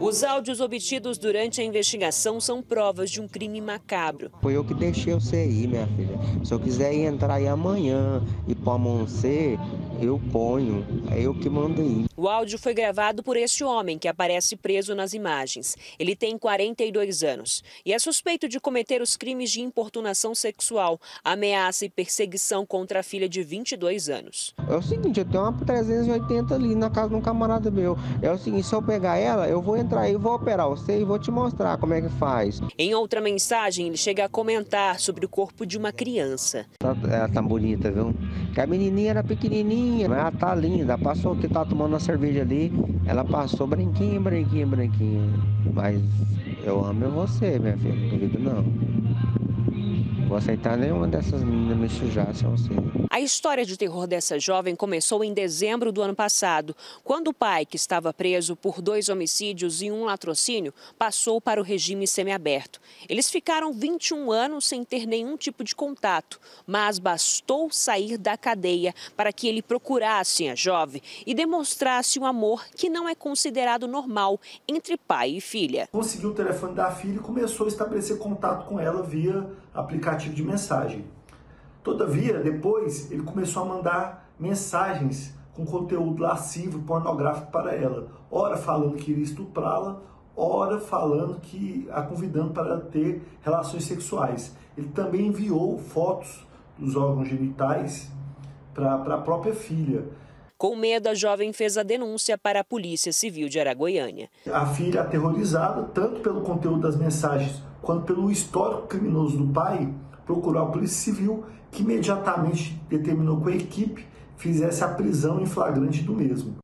Os áudios obtidos durante a investigação são provas de um crime macabro. Foi eu que deixei você ir, minha filha. Se eu quiser ir entrar aí amanhã e pôr a mão C, eu ponho. É eu que mandei. O áudio foi gravado por este homem que aparece preso nas imagens. Ele tem 42 anos e é suspeito de cometer os crimes de importunação sexual, ameaça e perseguição contra a filha de 22 anos. É o seguinte, eu tenho uma 380 ali na casa de um camarada meu. É o seguinte, se eu pegar ela, eu vou entrar aí, vou operar você e vou te mostrar como é que faz. Em outra mensagem, ele chega a comentar sobre o corpo de uma criança. Ela tá bonita, viu? Porque a menininha era pequenininha, mas ela tá linda. Passou que tá tomando uma cerveja ali, ela passou branquinha, branquinha, branquinha. Mas eu amo você, minha filha, não duvido não. Não vou aceitar nenhuma dessas meninas me sujar, se eu sei. A história de terror dessa jovem começou em dezembro do ano passado, quando o pai, que estava preso por 2 homicídios e 1 latrocínio, passou para o regime semiaberto. Eles ficaram 21 anos sem ter nenhum tipo de contato, mas bastou sair da cadeia para que ele procurasse a jovem e demonstrasse um amor que não é considerado normal entre pai e filha. Conseguiu o telefone da filha e começou a estabelecer contato com ela via aplicativo de mensagem. Todavia, depois, ele começou a mandar mensagens com conteúdo lascivo e pornográfico para ela. Ora falando que iria estuprá-la, ora falando que a convidando para ter relações sexuais. Ele também enviou fotos dos órgãos genitais para a própria filha. Com medo, a jovem fez a denúncia para a Polícia Civil de Aragoiânia. A filha, aterrorizada tanto pelo conteúdo das mensagens quanto pelo histórico criminoso do pai, procurou a Polícia Civil, que imediatamente determinou que a equipe fizesse a prisão em flagrante do mesmo.